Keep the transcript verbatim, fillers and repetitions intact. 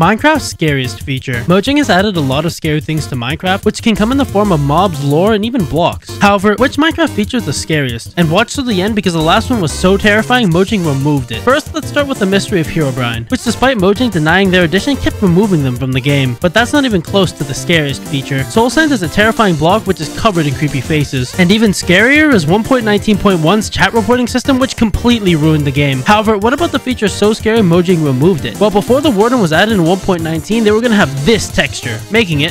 Minecraft's scariest feature. Mojang has added a lot of scary things to Minecraft, which can come in the form of mobs, lore, and even blocks. However, which Minecraft feature is the scariest? And watch till the end because the last one was so terrifying Mojang removed it. First, let's start with the mystery of Herobrine, which despite Mojang denying their addition, kept removing them from the game. But that's not even close to the scariest feature. Soul Sand is a terrifying block which is covered in creepy faces. And even scarier is one point nineteen point one's chat reporting system, which completely ruined the game. However, what about the feature so scary Mojang removed it? Well, before the warden was added in one point nineteen, they were going to have this texture, making it